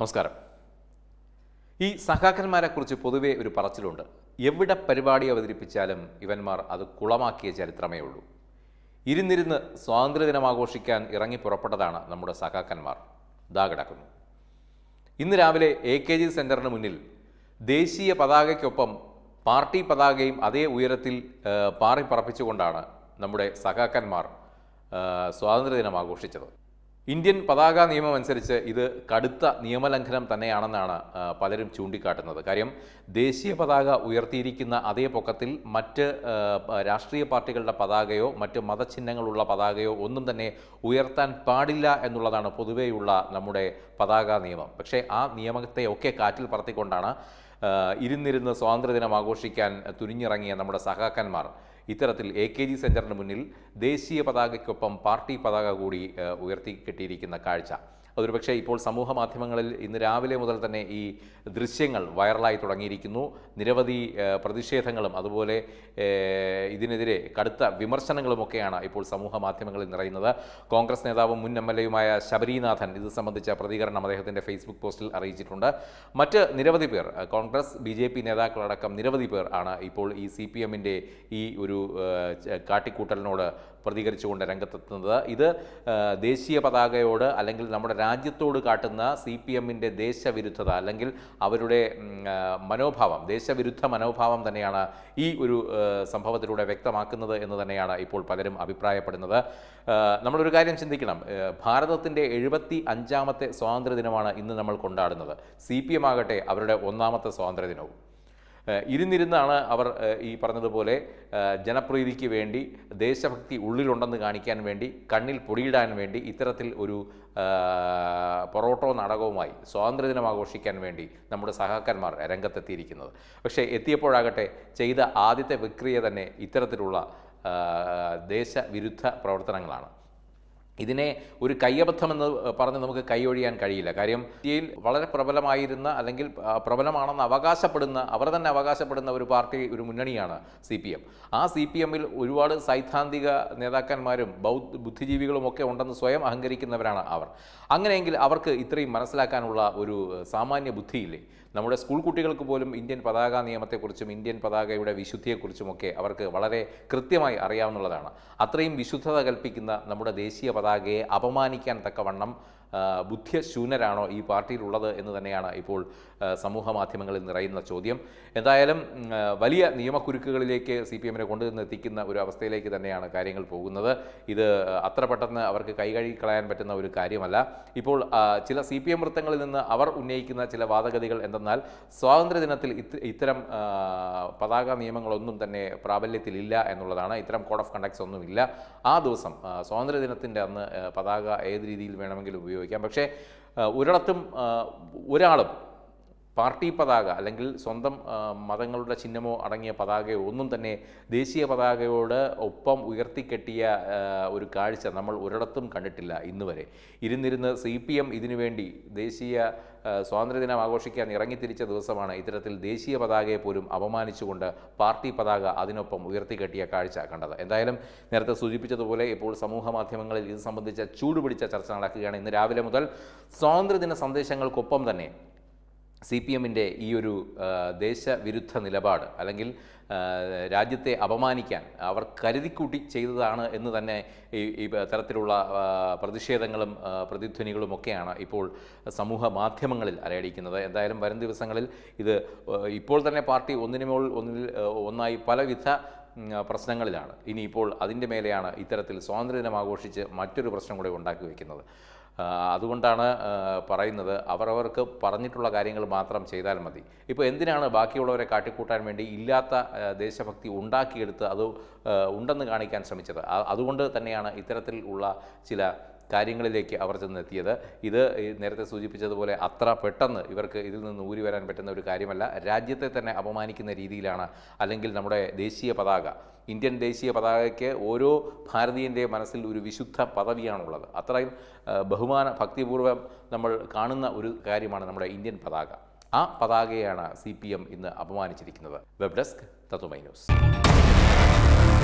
നമസ്കാരം ഈ സഹാക്കന്മാരെക്കുറിച്ച് പൊതുവേ ഒരു പറച്ചിലുണ്ട് എവിടെ പരിപാടി അവതരിപ്പിച്ചാലും ഇവന്മാർ അത് കുളമാക്കിയ ചരിത്രമേ ഉള്ളൂ ഇരുന്നിരുന്ന് സ്വാതന്ത്ര്യദിനം ആഘോഷിക്കാൻ ഇറങ്ങി പുറപ്പെട്ടതാണ് നമ്മുടെ സഹാക്കന്മാർ ദാ കിടക്കുന്നു ഇന്ന് രാവിലെ എകെജി സെന്ററിന് മുന്നിൽ ദേശീയ പതാകയ്ക്കൊപ്പം പാർട്ടി പതാകയും അതേ ഉയരത്തിൽ പാറി പറപ്പിച്ചുകൊണ്ടാണ് നമ്മുടെ സഹാക്കന്മാർ സ്വാതന്ത്ര്യദിനം ആഘോഷിച്ചത് ഇന്ത്യൻ പതാക നിയമം അനുസരിച്ച് ഇത് കടുത്ത നിയമലംഘനം തന്നെയാണെന്നാണ് പലരും ചൂണ്ടിക്കാട്ടുന്നത് കാര്യം ദേശീയ പതാക ഉയർത്തിയിരിക്കുന്ന അതേ പൊക്കത്തിൽ മറ്റ് രാഷ്ട്രീയ പാർട്ടികളുടെ പതാകയോ മറ്റ് മതചിഹ്നങ്ങളുള്ള പതാകയോ ഒന്നും തന്നെ ഉയർത്താൻ പാടില്ല എന്നുള്ളതാണ് പൊതുവെയുള്ള നമ്മുടെ പതാക നിയമം പക്ഷേ ആ നിയമത്തെയൊക്കെ കാറ്റിൽ പറത്തിക്കൊണ്ടാണ് ഇരുന്നിരുന്ന് സ്വാതന്ത്ര്യദിനം ആഘോഷിക്കാൻ തുനിഞ്ഞിറങ്ങിയ നമ്മുടെ സഹാക്കന്മാർ ഇത്തരത്തിൽ എകെജി സെന്ററിന് മുന്നിൽ ദേശീയ പതാകയ്ക്കൊപ്പം പാർട്ടി പതാക കൂടി ഉയർത്തിക്കെട്ടിയിരിക്കുന്ന കാഴ്ച അതൊരുപക്ഷേ ഇപ്പോൾ സമൂഹ മാധ്യമങ്ങളിൽ ഇന്ന് രാവിലെ മുതൽ തന്നെ ഈ ദൃശ്യങ്ങൾ വൈറലായി തുടങ്ങിയിരിക്കുന്നു നിരവധി പ്രതിഷേധങ്ങളും അതുപോലെ ഇതിനെതിരെ കടുത്ത വിമർശനങ്ങളുമൊക്കെയാണ് ഇപ്പോൾ സമൂഹ മാധ്യമങ്ങളിൽ നിറയുന്നത് കോൺഗ്രസ് നേതാവും മുൻ എംഎൽഎയുമായ ശബരീനാഥൻ ഇത് സംബന്ധിച്ച പ്രതികരണം അദ്ദേഹത്തിൻ്റെ ഫേസ്ബുക്ക് പോസ്റ്റിൽ അറിയിച്ചിട്ടുണ്ട് മറ്റ് നിരവധി പേർ കോൺഗ്രസ് ബിജെപി നേതാക്കളടക്കം നിരവധി പേർ ആണ് ഇപ്പോൾ ഈ സിപിഎമ്മിൻ്റെ ഈ ഒരു കാട്ടിക്കൂട്ടലിനോട് പ്രതികരിച്ചുകൊണ്ട് രംഗത്തെത്തുന്നത് ഇത് ദേശീയ പതാകയോട് അല്ലെങ്കിൽ നമ്മുടെ രാജ്യത്തോട് കാട്ടുന്ന സി പി എമ്മിൻ്റെ ദേശവിരുദ്ധത അല്ലെങ്കിൽ അവരുടെ മനോഭാവം ദേശവിരുദ്ധ മനോഭാവം തന്നെയാണ് ഈ ഒരു സംഭവത്തിലൂടെ വ്യക്തമാക്കുന്നത് എന്ന് തന്നെയാണ് ഇപ്പോൾ പലരും അഭിപ്രായപ്പെടുന്നത് നമ്മളൊരു കാര്യം ചിന്തിക്കണം ഭാരതത്തിൻ്റെ 75ാമത്തെ സ്വാതന്ത്ര്യദിനമാണ് ഇന്ന് നമ്മൾ കൊണ്ടാടുന്നത് സി പി എം ആകട്ടെ അവരുടെ 1ാമത്തെ സ്വാതന്ത്ര്യദിനവും ഇരുന്നിരുന്നാണ് അവർ ഈ പറഞ്ഞതുപോലെ ജനപ്രീതിക്ക് വേണ്ടി ദേശഭക്തി ഉള്ളിലുണ്ടെന്ന് കാണിക്കാൻ വേണ്ടി കണ്ണിൽ പൊടിയിടാൻ വേണ്ടി ഇത്തരത്തിൽ ഒരു പൊറോട്ടോ നാടകവുമായി സ്വാതന്ത്ര്യദിനം ആഘോഷിക്കാൻ വേണ്ടി നമ്മുടെ സഹാക്കന്മാർ രംഗത്തെത്തിയിരിക്കുന്നത് പക്ഷേ എത്തിയപ്പോഴാകട്ടെ ചെയ്ത ആദ്യത്തെ വിക്രിയ തന്നെ ഇത്തരത്തിലുള്ള ദേശവിരുദ്ധ പ്രവർത്തനങ്ങളാണ് ഇതിനെ ഒരു കയ്യബദ്ധമെന്ന് പറഞ്ഞ് നമുക്ക് കൈയൊഴിയാൻ കഴിയില്ല കാര്യം ഇന്ത്യയിൽ വളരെ പ്രബലമായിരുന്ന അല്ലെങ്കിൽ പ്രബലമാണെന്ന് അവകാശപ്പെടുന്ന അവർ തന്നെ അവകാശപ്പെടുന്ന ഒരു പാർട്ടി ഒരു മുന്നണിയാണ് സി പി എം ആ സി പി എമ്മിൽ ഒരുപാട് സൈദ്ധാന്തിക നേതാക്കന്മാരും ബുദ്ധിജീവികളുമൊക്കെ ഉണ്ടെന്ന് സ്വയം അഹങ്കരിക്കുന്നവരാണ് അവർ അങ്ങനെയെങ്കിൽ അവർക്ക് ഇത്രയും മനസ്സിലാക്കാനുള്ള ഒരു സാമാന്യ ബുദ്ധിയില്ലേ നമ്മുടെ സ്കൂൾ കുട്ടികൾക്ക് പോലും ഇന്ത്യൻ പതാക നിയമത്തെക്കുറിച്ചും ഇന്ത്യൻ പതാകയുടെ വിശുദ്ധിയെക്കുറിച്ചുമൊക്കെ അവർക്ക് വളരെ കൃത്യമായി അറിയാവുന്നതാണ് അത്രയും വിശുദ്ധത കൽപ്പിക്കുന്ന നമ്മുടെ ദേശീയ പതാകയെ അപമാനിക്കാൻ തക്കവണ്ണം ബുദ്ധിശൂന്യരാണോ ഈ പാർട്ടിയിലുള്ളത് എന്ന് തന്നെയാണ് ഇപ്പോൾ സമൂഹ മാധ്യമങ്ങളിൽ നിറയുന്ന ചോദ്യം എന്തായാലും വലിയ നിയമക്കുരുക്കുകളിലേക്ക് സി പി എമ്മിനെ കൊണ്ടുവന്നെത്തിക്കുന്ന ഒരു അവസ്ഥയിലേക്ക് തന്നെയാണ് കാര്യങ്ങൾ പോകുന്നത് ഇത് അത്ര പെട്ടെന്ന് അവർക്ക് കൈകഴുകിക്കളയാൻ പറ്റുന്ന ഒരു കാര്യമല്ല ഇപ്പോൾ ചില സി പി എം വൃത്തങ്ങളിൽ നിന്ന് അവർ ഉന്നയിക്കുന്ന ചില വാദഗതികൾ എന്തെന്നാൽ സ്വാതന്ത്ര്യദിനത്തിൽ ഇത്തരം പതാക നിയമങ്ങളൊന്നും തന്നെ പ്രാബല്യത്തിലില്ല എന്നുള്ളതാണ് ഇത്തരം കോഡ് ഓഫ് കണ്ടക്ട്സ് ഒന്നുമില്ല ആ ദിവസം സ്വാതന്ത്ര്യദിനത്തിൻ്റെ അന്ന് പതാക ഏത് രീതിയിൽ വേണമെങ്കിലും ഉപയോഗിക്കാം പക്ഷേ ഒരിടത്തും ഒരാളും പാർട്ടി പതാക അല്ലെങ്കിൽ സ്വന്തം മതങ്ങളുടെ ചിഹ്നമോ അടങ്ങിയ പതാകയോ ഒന്നും തന്നെ ദേശീയ പതാകയോട് ഒപ്പം ഉയർത്തിക്കെട്ടിയ ഒരു കാഴ്ച നമ്മൾ ഒരിടത്തും കണ്ടിട്ടില്ല ഇന്നുവരെ ഇരുന്നിരുന്ന് സി പി എം ഇതിനുവേണ്ടി ദേശീയ സ്വാതന്ത്ര്യദിനം ആഘോഷിക്കാൻ ഇറങ്ങിത്തിരിച്ച ദിവസമാണ് ഇത്തരത്തിൽ ദേശീയ പതാകയെ പോലും അപമാനിച്ചുകൊണ്ട് പാർട്ടി പതാക അതിനൊപ്പം ഉയർത്തിക്കെട്ടിയ കാഴ്ച കണ്ടത് എന്തായാലും നേരത്തെ സൂചിപ്പിച്ചതുപോലെ ഇപ്പോൾ സമൂഹ മാധ്യമങ്ങളിൽ ഇത് സംബന്ധിച്ച ചൂടുപിടിച്ച ചർച്ച നടക്കുകയാണ് ഇന്ന് രാവിലെ മുതൽ സ്വാതന്ത്ര്യദിന സന്ദേശങ്ങൾക്കൊപ്പം തന്നെ സി പി എമ്മിൻ്റെ ഈ ഒരു ദേശവിരുദ്ധ നിലപാട് അല്ലെങ്കിൽ രാജ്യത്തെ അപമാനിക്കാൻ അവർ കരുതിക്കൂട്ടി ചെയ്തതാണ് എന്ന് തന്നെ ഈ തരത്തിലുള്ള പ്രതിഷേധങ്ങളും പ്രതിധ്വനികളുമൊക്കെയാണ് ഇപ്പോൾ സമൂഹ മാധ്യമങ്ങളിൽ അലയടിക്കുന്നത് എന്തായാലും വരും ദിവസങ്ങളിൽ ഇത് ഇപ്പോൾ തന്നെ പാർട്ടി ഒന്നിനായി പലവിധ പ്രശ്നങ്ങളിലാണ് ഇനിയിപ്പോൾ അതിൻ്റെ മേലെയാണ് ഇത്തരത്തിൽ സ്വാതന്ത്ര്യദിനം ആഘോഷിച്ച് മറ്റൊരു പ്രശ്നം കൂടെ ഉണ്ടാക്കി വയ്ക്കുന്നത് അതുകൊണ്ടാണ് പറയുന്നത് അവരവർക്ക് പറഞ്ഞിട്ടുള്ള കാര്യങ്ങൾ മാത്രം ചെയ്താൽ മതി ഇപ്പോൾ എന്തിനാണ് ബാക്കിയുള്ളവരെ കാട്ടിക്കൂട്ടാൻ വേണ്ടി ഇല്ലാത്ത ദേശഭക്തി ഉണ്ടാക്കിയെടുത്ത് അത് ഉണ്ടെന്ന് കാണിക്കാൻ ശ്രമിച്ചത് അതുകൊണ്ട് തന്നെയാണ് ഇത്തരത്തിൽ ഉള്ള ചില കാര്യങ്ങളിലേക്ക് അവർ ചെന്നെത്തിയത് ഇത് നേരത്തെ സൂചിപ്പിച്ചതുപോലെ അത്ര പെട്ടെന്ന് ഇവർക്ക് ഇതിൽ നിന്ന് ഊരി വരാൻ പറ്റുന്ന ഒരു കാര്യമല്ല രാജ്യത്തെ തന്നെ അപമാനിക്കുന്ന രീതിയിലാണ് അല്ലെങ്കിൽ നമ്മുടെ ദേശീയ പതാക ഇന്ത്യൻ ദേശീയ പതാകയ്ക്ക് ഓരോ ഭാരതീയൻ്റെ മനസ്സിൽ ഒരു വിശുദ്ധ പദവിയാണുള്ളത് അത്രയും ബഹുമാന ഭക്തിപൂർവ്വം നമ്മൾ കാണുന്ന ഒരു കാര്യമാണ് നമ്മുടെ ഇന്ത്യൻ പതാക ആ പതാകയാണ് സി പി എം ഇന്ന് അപമാനിച്ചിരിക്കുന്നത് വെബ് ഡെസ്ക് തത്തുമൈ ന്യൂസ്